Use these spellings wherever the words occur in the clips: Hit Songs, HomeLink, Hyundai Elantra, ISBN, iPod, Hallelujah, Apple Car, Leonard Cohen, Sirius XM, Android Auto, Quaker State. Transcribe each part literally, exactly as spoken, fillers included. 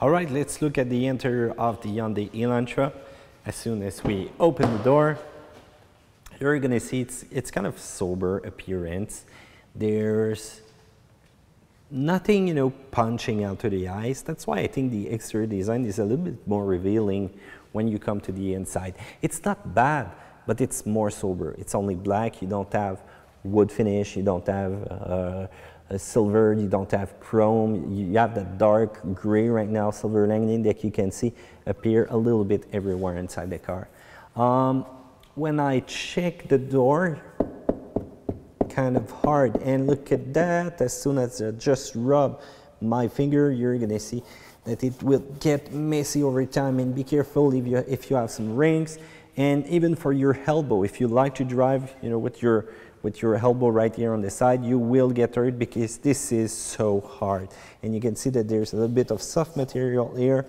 All right, let's look at the interior of the Hyundai Elantra. As soon as we open the door, you're gonna see it's, it's kind of sober appearance. There's nothing, you know, punching out to the eyes. That's why I think the exterior design is a little bit more revealing when you come to the inside. It's not bad, but it's more sober. It's only black. You don't have wood finish. You don't have uh, a silver. You don't have chrome. You have that dark gray right now, silver lining that you can see appear a little bit everywhere inside the car. Um, when I check the door, kind of hard, and look at that, as soon as I just rub my finger, you're gonna see that it will get messy over time, and be careful if you if you have some rings, and even for your elbow. If you like to drive, you know, with your with your elbow right here on the side, you will get hurt because this is so hard. And you can see that there's a little bit of soft material here,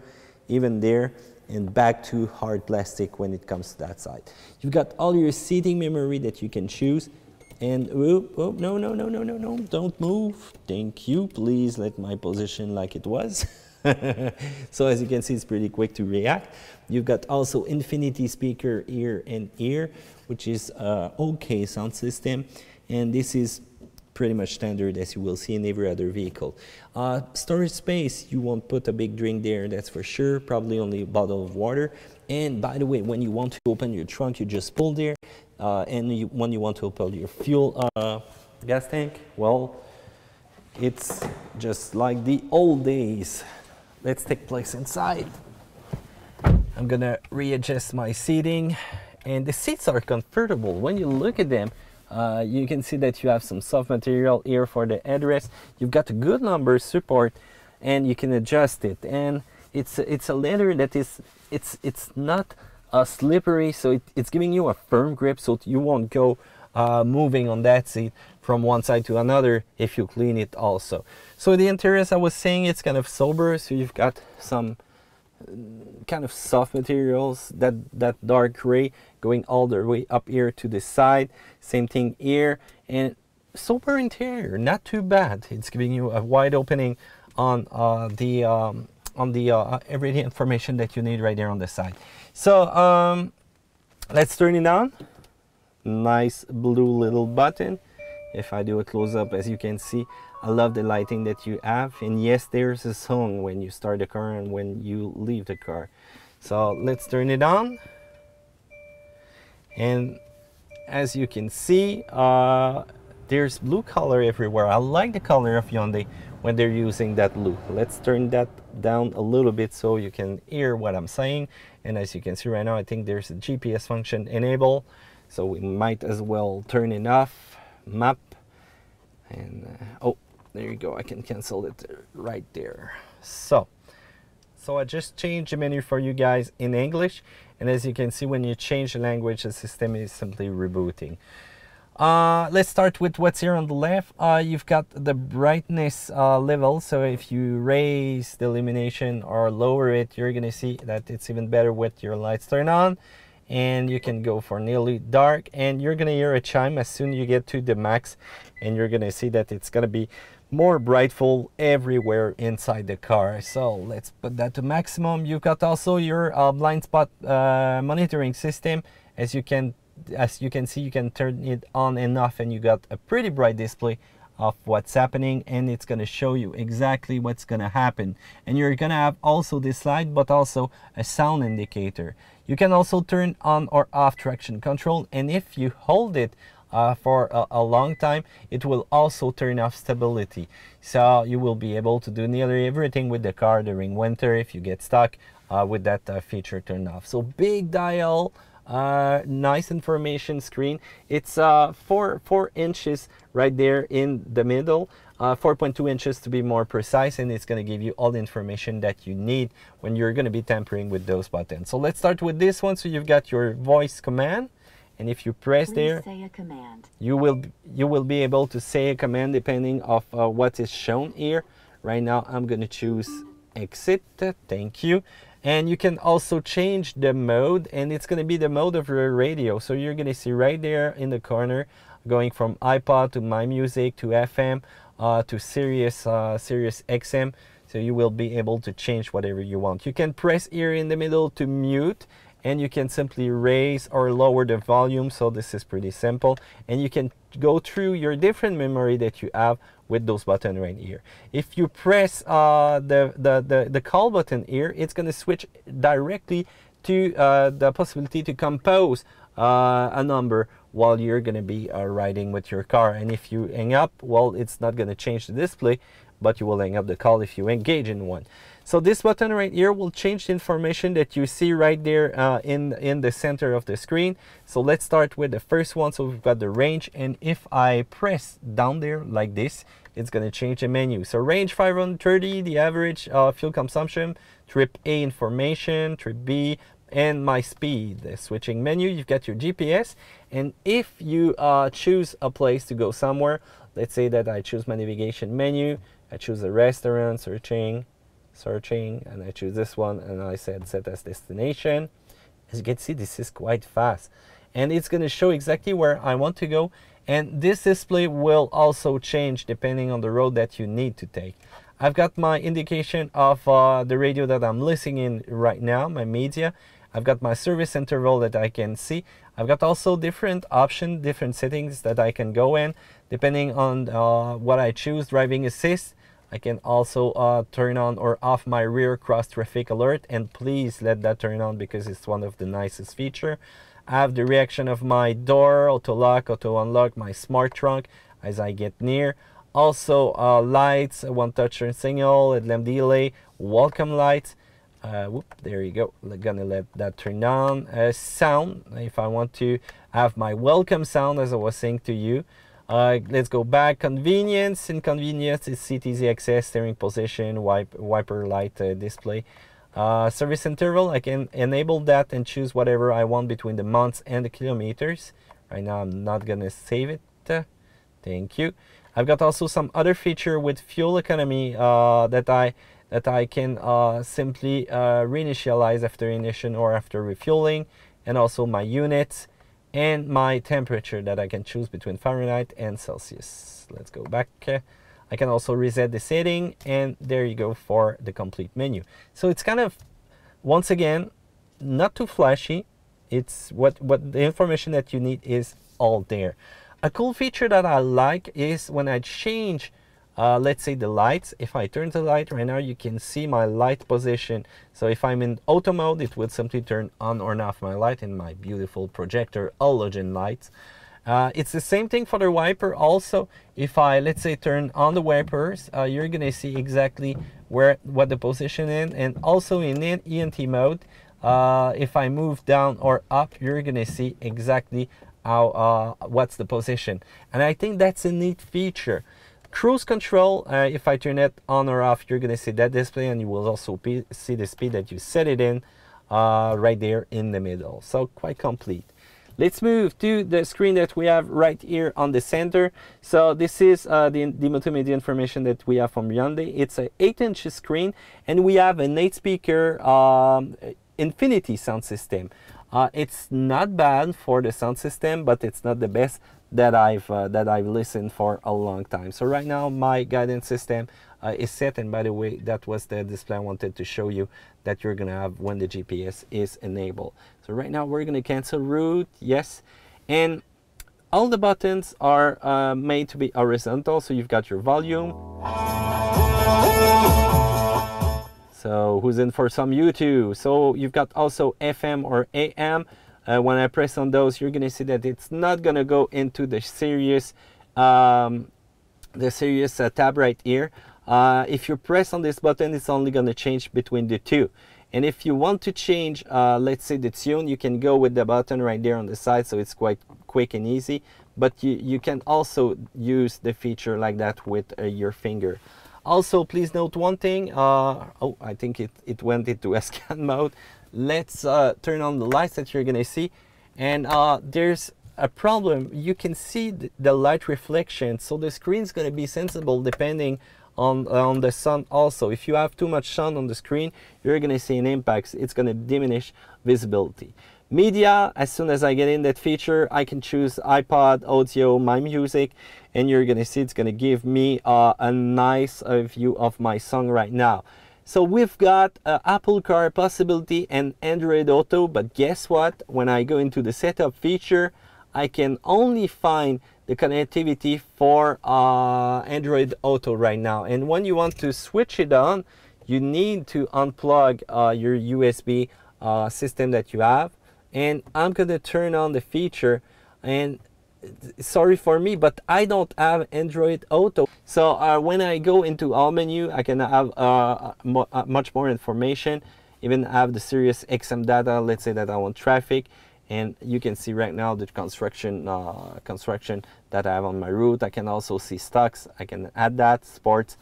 even there, and back to hard plastic when it comes to that side. You've got all your seating memory that you can choose. And oh, oh, no, no, no, no, no, no, don't move. Thank you. Please let my position like it was. So as you can see, it's pretty quick to react. You've got also infinity speaker here and here, which is uh, okay sound system. And this is pretty much standard, as you will see in every other vehicle. Uh, storage space, you won't put a big drink there, that's for sure. Probably only a bottle of water. And by the way, when you want to open your trunk, you just pull there. Uh, and you, when you want to open your fuel uh, gas tank, well, it's just like the old days. Let's take place inside. I'm gonna readjust my seating, and the seats are comfortable. When you look at them, uh, you can see that you have some soft material here for the headrest. You've got a good lumbar support, and you can adjust it. And it's it's a leather that is it's it's not. Uh, slippery, so it, it's giving you a firm grip, so you won't go uh, moving on that seat from one side to another if you clean it also. So the interior, as I was saying, it's kind of sober, so you've got some kind of soft materials, that that dark gray going all the way up here to the side, same thing here, and sober interior, not too bad. It's giving you a wide opening on uh, the um, on the uh, every information that you need right there on the side. So um, let's turn it on. Nice blue little button. If I do a close-up, as you can see, I love the lighting that you have, and yes, there's a song when you start the car and when you leave the car. So let's turn it on, and as you can see, uh, there's blue color everywhere. I like the color of Hyundai when they're using that blue. Let's turn that down a little bit so you can hear what I'm saying. And as you can see right now, I think there's a G P S function enable, so we might as well turn it off. Map, and uh, oh, there you go. I can cancel it right there. So, so I just changed the menu for you guys in English, and as you can see, when you change the language, the system is simply rebooting. Uh, let's start with what's here on the left. Uh, you've got the brightness uh, level, so if you raise the illumination or lower it, you're gonna see that it's even better with your lights turned on, and you can go for nearly dark, and you're gonna hear a chime as soon as you get to the max, and you're gonna see that it's gonna be more brightful everywhere inside the car. So let's put that to maximum. You've got also your uh, blind spot uh, monitoring system. As you can As you can see, you can turn it on and off, and you got a pretty bright display of what's happening, and it's going to show you exactly what's going to happen. And you're going to have also this light, but also a sound indicator. You can also turn on or off traction control, and if you hold it uh, for a, a long time, it will also turn off stability. So you will be able to do nearly everything with the car during winter if you get stuck uh, with that uh, feature turned off. So big dial. Uh, nice information screen. It's uh, four four inches right there in the middle, uh, four point two inches to be more precise, and it's going to give you all the information that you need when you're going to be tampering with those buttons. So let's start with this one. So you've got your voice command, and if you press Please there, say a command. you will you will be able to say a command depending of uh, what is shown here. Right now, I'm going to choose exit. Thank you. And you can also change the mode, and it's going to be the mode of your radio. So you're going to see right there in the corner, going from iPod to My Music to F M uh, to Sirius uh, Sirius X M. so you will be able to change whatever you want. You can press here in the middle to mute, and you can simply raise or lower the volume, so this is pretty simple. And you can go through your different memory that you have with those buttons right here. If you press uh, the, the, the, the call button here, it's going to switch directly to uh, the possibility to compose uh, a number while you're going to be uh, riding with your car. And if you hang up, well, it's not going to change the display, but you will hang up the call if you engage in one. So this button right here will change the information that you see right there uh, in, in the center of the screen. So let's start with the first one. So we've got the range, and if I press down there like this, it's going to change the menu. So range five hundred thirty, the average uh, fuel consumption, trip A information, trip B, and my speed. The switching menu, you've got your G P S, and if you uh, choose a place to go somewhere, let's say that I choose my navigation menu, I choose a restaurant, searching, searching, and I choose this one, and I said set as destination. As you can see, this is quite fast, and it's going to show exactly where I want to go, and this display will also change depending on the road that you need to take. I've got my indication of uh, the radio that I'm listening in right now, my media. I've got my service interval that I can see. I've got also different options, different settings that I can go in depending on uh, what I choose. Driving assist, I can also uh, turn on or off my rear cross traffic alert, and please let that turn on because it's one of the nicest features. I have the reaction of my door, auto lock, auto unlock, my smart trunk as I get near. Also uh, lights, one touch turn signal, headlamp delay, welcome lights. Uh, whoop, there you go, I'm gonna let that turn on. Uh, sound, if I want to have my welcome sound as I was saying to you. Uh, let's go back. Convenience, and convenience is seat easy access, steering position, wipe, wiper light uh, display. Uh, service interval, I can enable that and choose whatever I want between the months and the kilometers. Right now I'm not gonna save it, uh, thank you. I've got also some other feature with fuel economy uh, that I that I can uh, simply uh, reinitialize after ignition or after refueling, and also my units and my temperature that I can choose between Fahrenheit and Celsius. Let's go back. I can also reset the setting, and there you go for the complete menu. So it's kind of, once again, not too flashy. It's what, what the information that you need is all there. A cool feature that I like is when I change Uh, let's say the lights. If I turn the light right now, you can see my light position. So if I'm in auto mode, it will simply turn on or off my light in my beautiful projector halogen lights. Uh, it's the same thing for the wiper also. If I, let's say, turn on the wipers, uh, you're going to see exactly where what the position is. And also in E N T mode, uh, if I move down or up, you're going to see exactly how uh, what's the position. And I think that's a neat feature. Cruise control, uh, if I turn it on or off, you're going to see that display, and you will also see the speed that you set it in uh, right there in the middle. So quite complete. Let's move to the screen that we have right here on the center. So this is uh, the, the multimedia information that we have from Hyundai. It's an eight inch screen, and we have an eight speaker um, Infinity sound system. Uh, it's not bad for the sound system, but it's not the best that I've uh, that I've listened for a long time. So right now my guidance system uh, is set, and by the way, that was the display I wanted to show you that you're gonna have when the G P S is enabled. So right now we're gonna cancel route, yes, and all the buttons are uh, made to be horizontal. So you've got your volume. So who's in for some U two? So you've got also F M or A M. Uh, when I press on those, you're gonna see that it's not gonna go into the Sirius, um, the Sirius uh, tab right here. Uh, if you press on this button, it's only gonna change between the two. And if you want to change, uh, let's say the tune, you can go with the button right there on the side. So it's quite quick and easy. But you you can also use the feature like that with uh, your finger. Also, please note one thing. Uh, oh, I think it, it went into a scan mode. Let's uh, turn on the lights that you're gonna see. And uh, there's a problem. You can see th the light reflection. So the screen's gonna be sensible depending on, on the sun also. If you have too much sun on the screen, you're gonna see an impact. It's gonna diminish visibility. Media, as soon as I get in that feature, I can choose iPod, audio, my music, and you're gonna see it's gonna give me uh, a nice uh, view of my song right now. So we've got uh, Apple Car possibility and Android Auto, but guess what? When I go into the setup feature, I can only find the connectivity for uh, Android Auto right now. And when you want to switch it on, you need to unplug uh, your U S B uh, system that you have. And I'm gonna turn on the feature, and sorry for me, but I don't have Android Auto. So uh, when I go into all menu, I can have uh, mo uh, much more information, even have the Sirius X M data. Let's say that I want traffic, and you can see right now the construction uh, construction that I have on my route. I can also see stocks, I can add that, sports,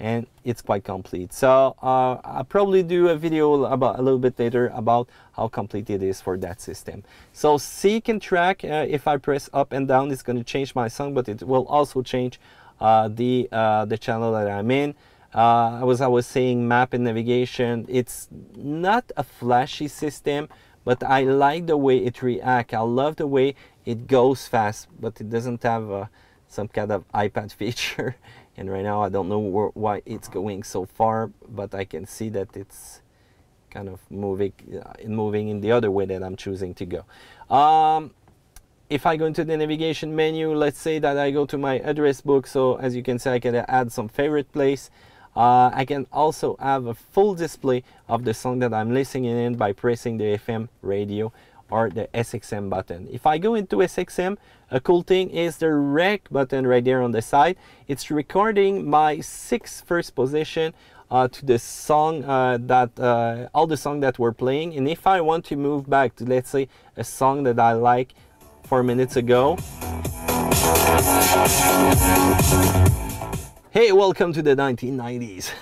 and it's quite complete. So uh, I'll probably do a video about a little bit later about how complete it is for that system. So seek and track, uh, if I press up and down, it's going to change my song, but it will also change uh, the uh, the channel that I'm in. Uh, as I was saying, map and navigation, it's not a flashy system, but I like the way it reacts. I love the way it goes fast, but it doesn't have uh, some kind of iPad feature. And right now I don't know where, why it's going so far, but I can see that it's kind of moving, uh, moving in the other way that I'm choosing to go. Um, if I go into the navigation menu, let's say that I go to my address book. So as you can see, I can add some favorite place. Uh, I can also have a full display of the song that I'm listening in by pressing the F M radio or the S X M button. If I go into S X M, a cool thing is the rec button right there on the side. It's recording my sixth first position uh, to the song uh, that uh, all the songs that we're playing. And if I want to move back to, let's say, a song that I like four minutes ago. Hey, welcome to the nineteen nineties.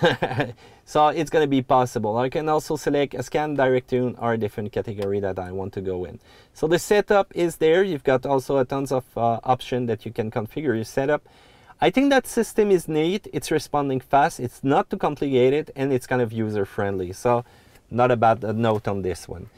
So it's going to be possible. I can also select a scan, direct tune, or a different category that I want to go in. So the setup is there. You've got also a tons of uh, option that you can configure your setup. I think that system is neat. It's responding fast. It's not too complicated, and it's kind of user friendly. So not a bad note on this one.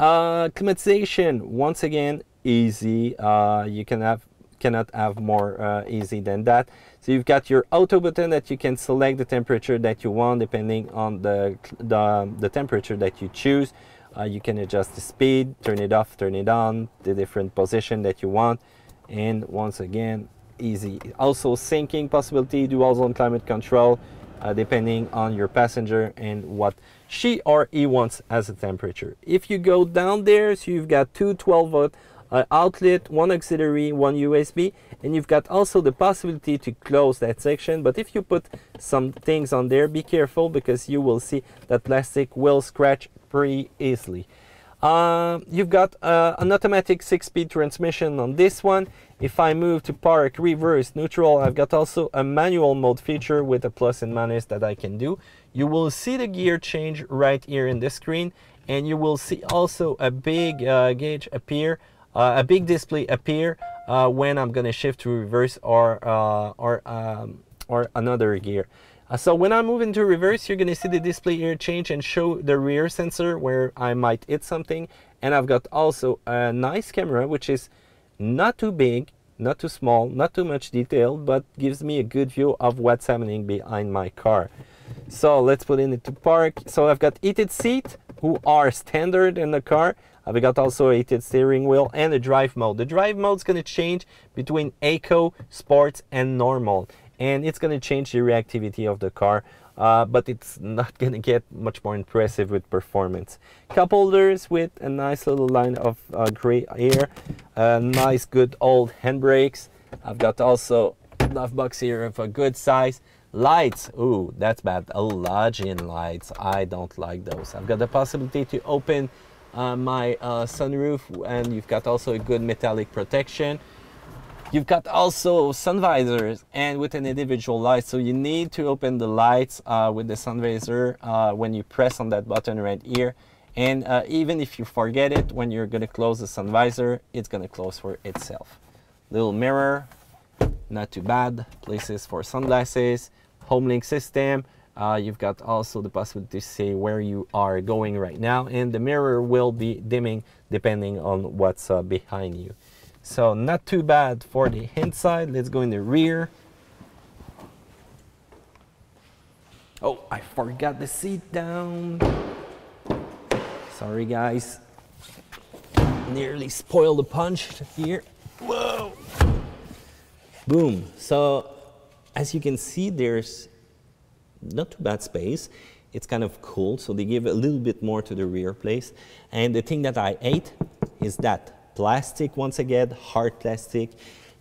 Uh, climatization, once again, easy. Uh, you can have cannot have more uh, easy than that. So you've got your auto button that you can select the temperature that you want depending on the the, the temperature that you choose. Uh, you can adjust the speed, turn it off, turn it on, the different position that you want, and once again, easy. Also syncing possibility, dual zone climate control, uh, depending on your passenger and what she or he wants as a temperature. If you go down there, so you've got two twelve volt Uh, outlet, one auxiliary, one U S B, and you've got also the possibility to close that section. But if you put some things on there, be careful, because you will see that plastic will scratch pretty easily. Uh, you've got uh, an automatic six-speed transmission on this one. If I move to park, reverse, neutral, I've got also a manual mode feature with a plus and minus that I can do. You will see the gear change right here in the screen, and you will see also a big uh, gauge appear. Uh, a big display appear uh, when I'm gonna shift to reverse or uh, or um, or another gear. Uh, so when I move into reverse, you're gonna see the display here change and show the rear sensor where I might hit something. And I've got also a nice camera, which is not too big, not too small, not too much detail, but gives me a good view of what's happening behind my car. So let's put in it to park. So I've got heated seat, who are standard in the car. I've got also a heated steering wheel and a drive mode. The drive mode is going to change between Eco, Sports, and Normal, and it's going to change the reactivity of the car, uh, but it's not going to get much more impressive with performance. Cup holders with a nice little line of uh, gray here, uh, nice good old handbrakes. I've got also a glove box here of a good size. Lights, ooh, that's bad, halogen lights, I don't like those. I've got the possibility to open uh, my uh, sunroof, and you've got also a good metallic protection. You've got also sun visors and with an individual light, so you need to open the lights uh, with the sun visor uh, when you press on that button right here. And uh, even if you forget it, when you're going to close the sun visor, it's going to close for itself. Little mirror, not too bad, places for sunglasses, HomeLink system, Uh, you've got also the possibility to see where you are going right now, and the mirror will be dimming depending on what's uh, behind you. So not too bad for the inside. Let's go in the rear. Oh, I forgot the seat down. Sorry guys, nearly spoiled the punch here. Whoa! Boom. So as you can see, there's not too bad space. It's kind of cool, so they give a little bit more to the rear place. And the thing that I hate is that plastic, once again, hard plastic.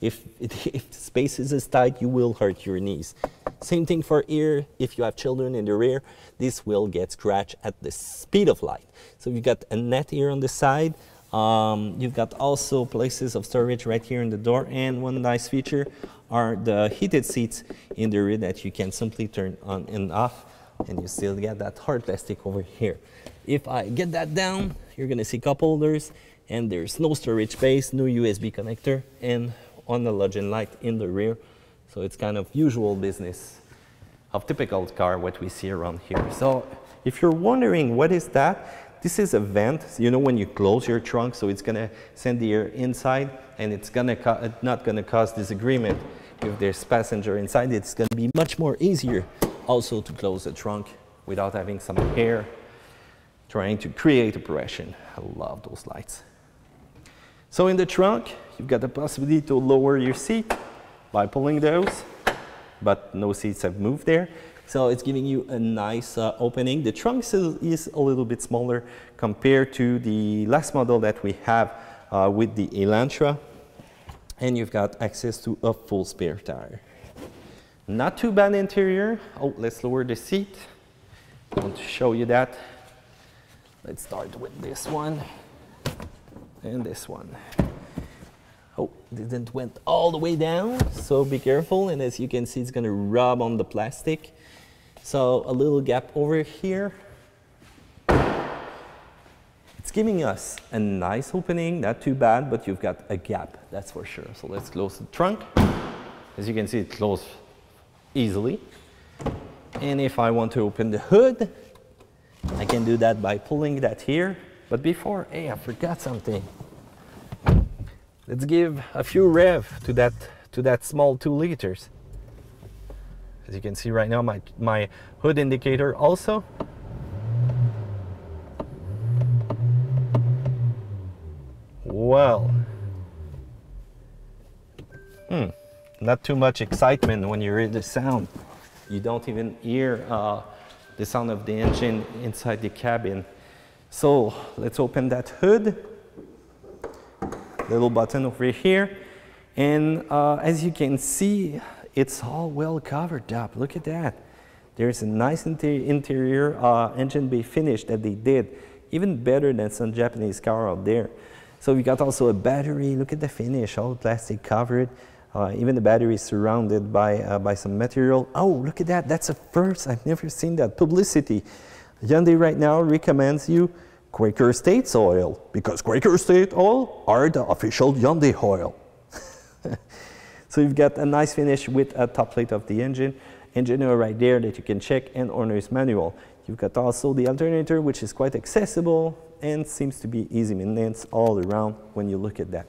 If, it, if the space is tight, you will hurt your knees. Same thing for here. If you have children in the rear, this will get scratched at the speed of light. So you've got a net here on the side. Um, you've got also places of storage right here in the door, and one nice feature are the heated seats in the rear that you can simply turn on and off, and you still get that hard plastic over here. If I get that down, you're gonna see cup holders, and there's no storage space, no U S B connector, and on the halogen light in the rear. So it's kind of usual business of typical car, what we see around here. So if you're wondering what is that, this is a vent, you know, when you close your trunk, so it's gonna send the air inside, and it's gonna not gonna cause disagreement if there's passenger inside. It's gonna be much more easier also to close the trunk without having some air trying to create a pressure. I love those lights. So in the trunk, you've got the possibility to lower your seat by pulling those, but no seats have moved there. So it's giving you a nice uh, opening. The trunk still is a little bit smaller compared to the last model that we have uh, with the Elantra. And you've got access to a full spare tire. Not too bad interior. Oh, let's lower the seat. I want to show you that. Let's start with this one and this one. Oh, didn't went all the way down, so be careful. And as you can see, it's gonna rub on the plastic. So a little gap over here. It's giving us a nice opening, not too bad, but you've got a gap, that's for sure. So let's close the trunk. As you can see, it closed easily. And if I want to open the hood, I can do that by pulling that here. But before, hey, I forgot something. Let's give a few rev to that, to that small two liters. As you can see right now, my, my hood indicator also. Well, hmm, not too much excitement when you hear the sound. You don't even hear uh, the sound of the engine inside the cabin. So let's open that hood. Little button over here. And uh, as you can see, it's all well covered up. Look at that. There's a nice inter interior uh, engine bay finish that they did, even better than some Japanese car out there. So we got also a battery. Look at the finish, all plastic covered. Uh, even the battery is surrounded by, uh, by some material. Oh, look at that. That's a first. I've never seen that publicity. Hyundai right now recommends you Quaker State oil, because Quaker State oil are the official Hyundai oil. So you've got a nice finish with a top plate of the engine, engine oil right there that you can check, and owner's manual. You've got also the alternator, which is quite accessible and seems to be easy maintenance all around when you look at that.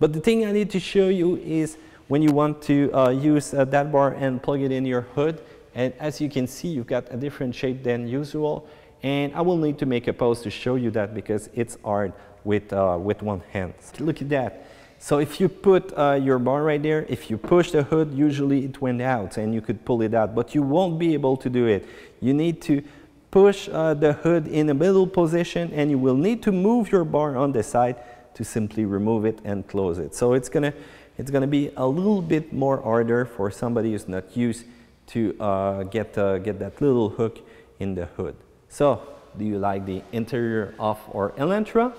But the thing I need to show you is when you want to uh, use uh, that bar and plug it in your hood, and as you can see, you've got a different shape than usual. And I will need to make a pause to show you that because it's hard with, uh, with one hand. Look at that. So if you put uh, your bar right there, if you push the hood, usually it went out and you could pull it out, but you won't be able to do it. You need to push uh, the hood in a middle position, and you will need to move your bar on the side to simply remove it and close it. So it's gonna, it's gonna be a little bit more harder for somebody who's not used to uh, get, uh, get that little hook in the hood. So, do you like the interior of our Elantra?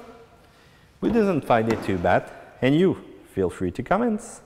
We didn't find it too bad, and you, feel free to comment.